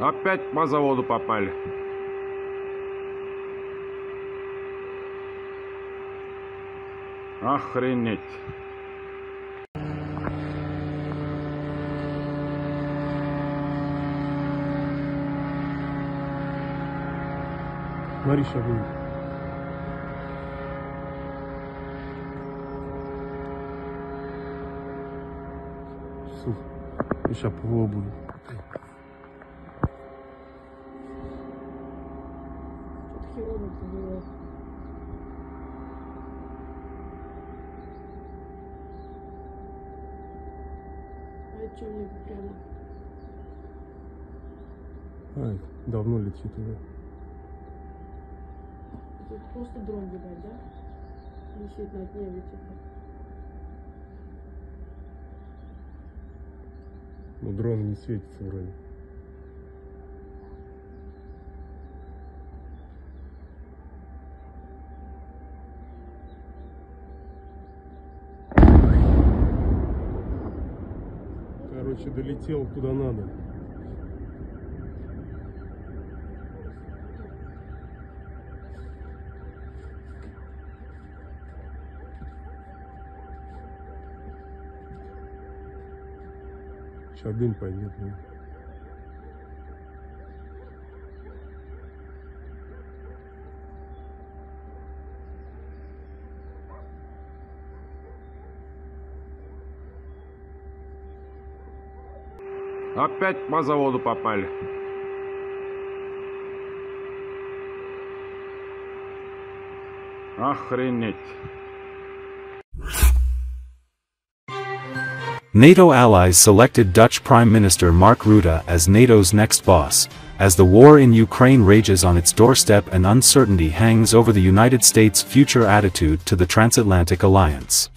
Опять по заводу попали. Охренеть. Смотри, что будет. Сейчас попробую. Ай, давно летит уже. Тут просто дрон видать, да? Висит над небом, типа. Ну, дрон не светится вроде. Короче, долетел куда надо. Сейчас дым пойдет. Да? Опять по заводу попали. Охренеть. NATO allies selected Dutch Prime Minister Mark Rutte as NATO's next boss, as the war in Ukraine rages on its doorstep and uncertainty hangs over the United States' future attitude to the transatlantic alliance.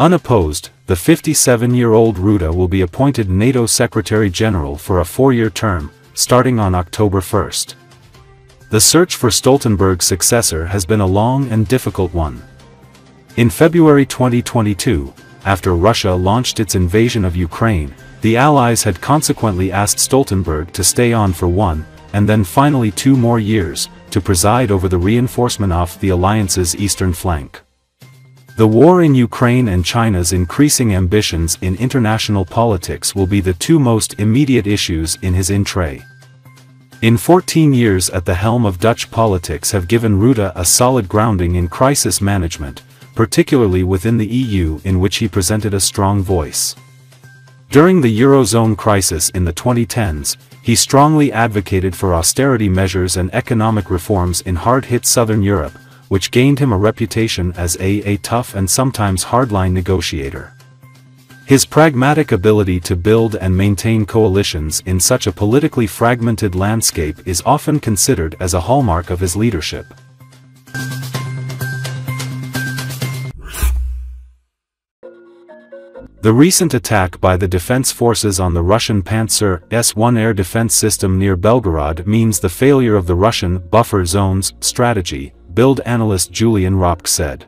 Unopposed, the 57-year-old Rutte will be appointed NATO Secretary-General for a 4-year term, starting on October 1. The search for Stoltenberg's successor has been a long and difficult one. In February 2022, after Russia launched its invasion of Ukraine, the Allies had consequently asked Stoltenberg to stay on for 1, and then finally 2 more years, to preside over the reinforcement of the alliance's eastern flank. The war in Ukraine and China's increasing ambitions in international politics will be the 2 most immediate issues in his entree. In 14 years at the helm of Dutch politics have given Rutte a solid grounding in crisis management, particularly within the EU, in which he presented a strong voice. During the Eurozone crisis in the 2010s, he strongly advocated for austerity measures and economic reforms in hard-hit southern Europe, which gained him a reputation as a tough and sometimes hardline negotiator. His pragmatic ability to build and maintain coalitions in such a politically fragmented landscape is often considered as a hallmark of his leadership. The recent attack by the defense forces on the Russian Pantsir-S1 air defense system near Belgorod means the failure of the Russian buffer zones strategy, Build analyst Julian Ropke said.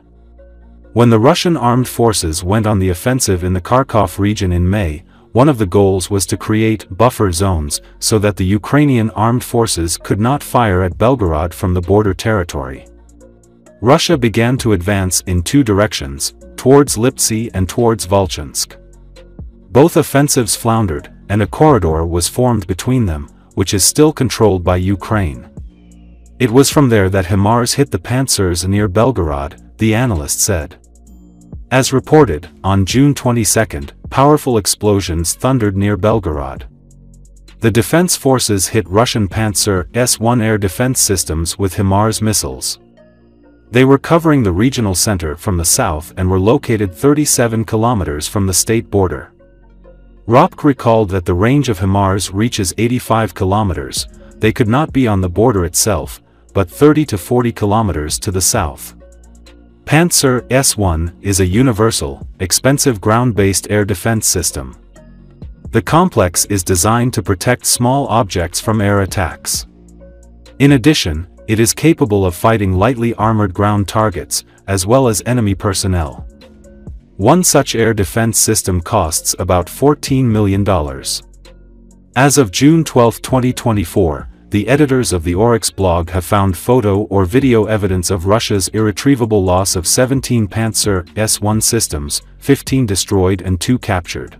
When the Russian armed forces went on the offensive in the Kharkov region in May, one of the goals was to create buffer zones so that the Ukrainian armed forces could not fire at Belgorod from the border territory. Russia began to advance in 2 directions, towards Liptsi and towards Volchansk. Both offensives floundered, and a corridor was formed between them, which is still controlled by Ukraine. It was from there that HIMARS hit the Pantsirs near Belgorod, the analyst said. As reported, on June 22, powerful explosions thundered near Belgorod. The defense forces hit Russian Pantsir-S1 air defense systems with HIMARS missiles. They were covering the regional center from the south and were located 37 kilometers from the state border. Ropke recalled that the range of HIMARS reaches 85 kilometers. They could not be on the border itself, but 30 to 40 kilometers to the south. Pantsir-S1 is a universal, expensive ground-based air defense system. The complex is designed to protect small objects from air attacks. In addition, it is capable of fighting lightly armored ground targets, as well as enemy personnel. One such air defense system costs about $14 million. As of June 12, 2024, the editors of the Oryx blog have found photo or video evidence of Russia's irretrievable loss of 17 Pantsir-S1 systems, 15 destroyed and 2 captured.